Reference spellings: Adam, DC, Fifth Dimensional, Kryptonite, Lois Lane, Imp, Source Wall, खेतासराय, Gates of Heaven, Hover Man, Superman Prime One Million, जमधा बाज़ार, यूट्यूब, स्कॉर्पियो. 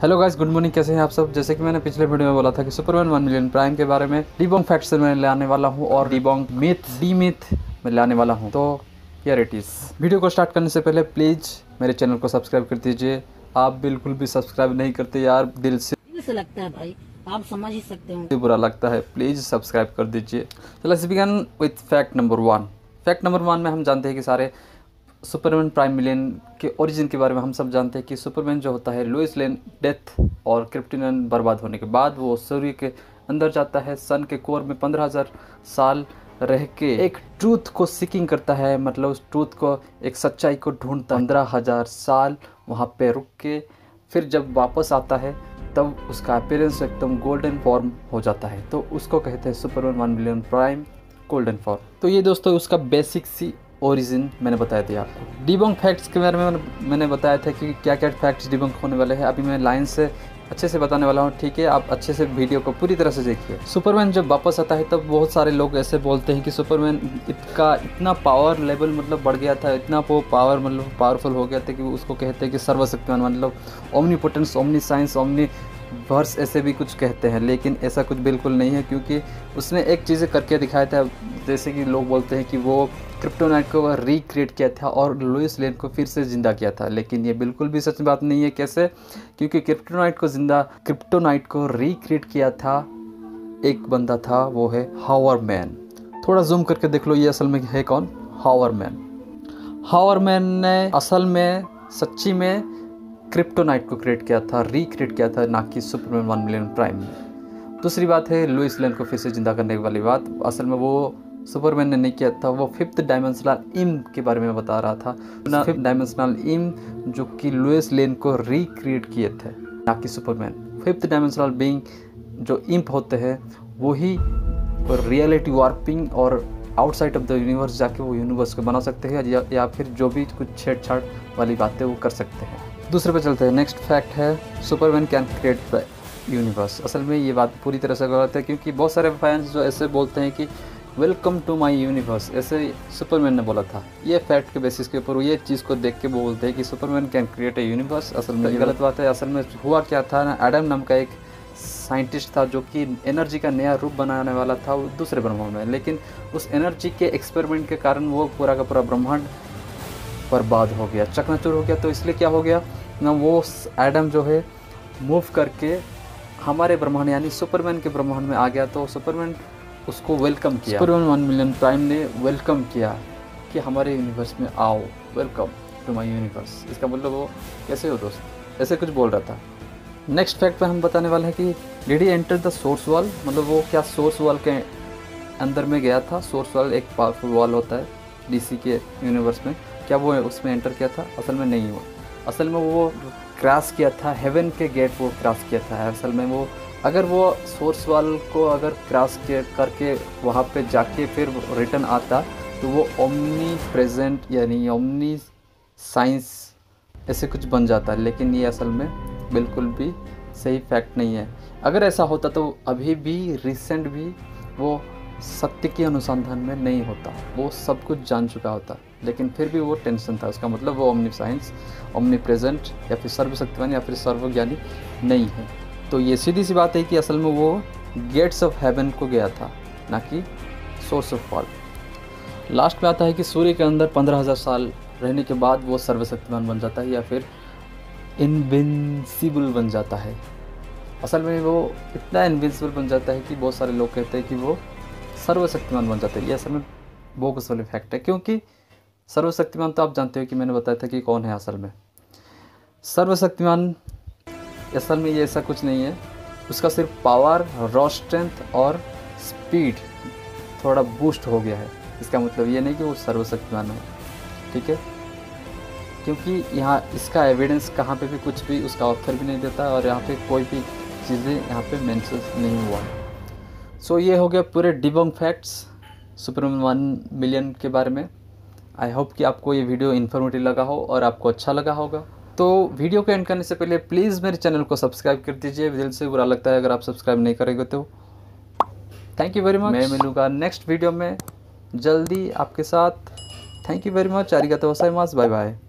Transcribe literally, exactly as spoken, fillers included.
Hello guys, good morning. कैसे हैं आप सब? जैसे कि मैंने पिछले वीडियो में बोला था कि सुपरमैन वन मिलियन प्राइम के बारे में डिबोंग फैक्ट्स मैं लाने वाला हूं और डिबोंग मिथ डी मिथ मैं लाने वाला हूं। तो हियर इट इज़। वीडियो को स्टार्ट करने से पहले प्लीज़ मेरे चैनल को सब्सक्राइब कर दीजिए। आप बिल्कुल भी सब्सक्राइब नहीं करते यार, दिल से, दिल से लगता है भाई, आप समझ ही सकते हो, बुरा लगता है। प्लीज़ सब्सक्राइब कर दीजिए। तो let's begin with fact number one. Fact number one में हम जानते हैं कि सारे सुपरमैन प्राइम मिलियन के ओरिजिन के बारे में हम सब जानते हैं कि सुपरमैन जो होता है, लुइस लेन डेथ और क्रिप्टोनाइट बर्बाद होने के बाद वो सूर्य के अंदर जाता है, सन के कोर में पंद्रह हज़ार साल रह के एक ट्रूथ को सीकिंग करता है, मतलब उस ट्रूथ को, एक सच्चाई को ढूंढता है। पंद्रह हज़ार साल वहाँ पे रुक के फिर जब वापस आता है तब उसका अपीयरेंस एकदम गोल्डन फॉर्म हो जाता है, तो उसको कहते हैं Superman one million prime golden form. तो ये दोस्तों उसका बेसिक सी ओरिजिन मैंने बताया दिया आपको। डिबोंग फैक्ट्स के बारे में मैंने बताया था कि क्या क्या फैक्ट्स डिबोंग होने वाले हैं। अभी मैं लाइन से अच्छे से बताने वाला हूँ, ठीक है? आप अच्छे से वीडियो को पूरी तरह से देखिए। सुपरमैन जब वापस आता है तब बहुत सारे लोग ऐसे बोलते हैं कि सुपरमैन का इतना पावर लेवल मतलब बढ़ गया था, इतना वो पावर मतलब पावरफुल हो गया था कि उसको कहते हैं कि सर्वशक्तिमान, मतलब omnipotence, omniscience, omniverse ऐसे भी कुछ कहते हैं, लेकिन ऐसा कुछ बिल्कुल नहीं है, क्योंकि उसने एक चीज़ करके दिखाया था। जैसे कि लोग बोलते हैं कि वो क्रिप्टोनाइट को रिक्रिएट किया था और लुइस लेन को फिर से ज़िंदा किया था, लेकिन ये बिल्कुल भी सच बात नहीं है। कैसे? क्योंकि क्रिप्टोनाइट को जिंदा क्रिप्टोनाइट को रिक्रिएट किया था एक बंदा था, वो है हावर मैन। थोड़ा जूम करके देख लो, ये असल में है कौन? हावर मैन। हावर मैन ने असल में सच्ची में क्रिप्टोनाइट को क्रिएट किया था, रिक्रिएट किया था, ना कि सुपरमैन वन मिलियन प्राइम में। दूसरी बात है लुइस लेन को फिर से ज़िंदा करने वाली बात, असल में वो सुपरमैन ने नहीं किया था, वो फिफ्थ डायमेंशनल इम्प के बारे में बता रहा था। फिफ्थ डायमेंशनल इम्प जो कि लुइस लेन को रिक्रिएट किए थे, ना कि सुपरमैन। फिफ्थ डायमेंशनल बीइंग जो इम्प होते हैं, वही रियलिटी वार्पिंग और आउटसाइड ऑफ द यूनिवर्स जाके वो यूनिवर्स को बना सकते हैं, या, या फिर जो भी कुछ छेड़छाड़ वाली बातें वो कर सकते हैं। दूसरे पे चलते हैं। नेक्स्ट फैक्ट है Superman can create the universe. असल में ये बात पूरी तरह से गलत है, क्योंकि बहुत सारे फैंस जो ऐसे बोलते हैं कि वेलकम टू माय यूनिवर्स, ऐसे सुपरमैन ने बोला था। ये फैक्ट के बेसिस के ऊपर ये चीज़ को देख के बोलते हैं कि Superman can create a universe, असल में ये गलत बात है। असल में हुआ क्या था ना, एडम नाम का एक साइंटिस्ट था जो कि एनर्जी का नया रूप बनाने वाला था दूसरे ब्रह्मांड में, लेकिन उस एनर्जी के एक्सपेरिमेंट के कारण वो पूरा का पूरा ब्रह्मांड बर्बाद हो गया, चकनाचूर हो गया। तो इसलिए क्या हो गया ना, वो एडम जो है मूव करके हमारे ब्रह्मांड यानी सुपरमैन के ब्रह्मांड में आ गया, तो सुपरमैन उसको वेलकम किया। सुपरमैन वन मिलियन प्राइम ने वेलकम किया कि हमारे यूनिवर्स में आओ, वेलकम टू माय यूनिवर्स। इसका मतलब वो कैसे हो दोस्त, ऐसे कुछ बोल रहा था। नेक्स्ट फैक्ट पर हम बताने वाले हैं कि did he enter the source wall, मतलब वो क्या सोर्स वॉल के अंदर में गया था। सोर्स वॉल एक पावरफुल वॉल होता है डीसी के यूनिवर्स में, क्या वो उसमें एंटर किया था? असल में नहीं हुआ। असल में वो क्रॉस किया था, हेवन के गेट वो क्रॉस किया था। असल में वो अगर वो सोर्स वॉल को अगर क्रॉस करके वहाँ पे जाके फिर रिटर्न आता तो वो ओमनी प्रेजेंट यानी ओमनी साइंस ऐसे कुछ बन जाता, लेकिन ये असल में बिल्कुल भी सही फैक्ट नहीं है। अगर ऐसा होता तो अभी भी रिसेंट भी वो सत्य के अनुसंधान में नहीं होता, वो सब कुछ जान चुका होता, लेकिन फिर भी वो टेंशन था। उसका मतलब वो ओमनी साइंस, ओमनी प्रेजेंट या फिर सर्वशक्तिमान या फिर सर्वज्ञानी नहीं है। तो ये सीधी सी बात है कि असल में वो गेट्स ऑफ हेवन को गया था, ना कि सोर्स ऑफ वॉल। लास्ट में आता है कि सूर्य के अंदर पंद्रह हज़ार साल रहने के बाद वो सर्वशक्तिमान बन जाता है या फिर इनविंसिबल बन जाता है। असल में वो इतना इनविंसिबल बन जाता है कि बहुत सारे लोग कहते हैं कि वो सर्वशक्तिमान बन जाता है। ये असल में बोगस वाले फैक्ट है, क्योंकि सर्वशक्तिमान तो आप जानते हो कि मैंने बताया था कि कौन है। असल में सर्वशक्तिमान असल में ये ऐसा कुछ नहीं है, उसका सिर्फ पावर, रॉ स्ट्रेंथ और स्पीड थोड़ा बूस्ट हो गया है। इसका मतलब ये नहीं कि वो सर्वशक्तिमान है, ठीक है? क्योंकि यहाँ इसका एविडेंस कहाँ पे भी कुछ भी उसका ऑथर भी नहीं देता और यहाँ पे कोई भी चीज़ें यहाँ पे मेंशन नहीं हुआ है। सो so, ये हो गया पूरे डिबोंग फैक्ट्स सुपरमैन वन मिलियन के बारे में। आई होप कि आपको ये वीडियो इन्फॉर्मेटिव लगा हो और आपको अच्छा लगा होगा। तो वीडियो को एंड करने से पहले प्लीज़ मेरे चैनल को सब्सक्राइब कर दीजिए। दिल से बुरा लगता है अगर आप सब्सक्राइब नहीं करेंगे तो। Thank you very much. मैं मिलूँगा नेक्स्ट वीडियो में जल्दी आपके साथ। Thank you very much. आरिगातो गोजाइमासु। Bye bye.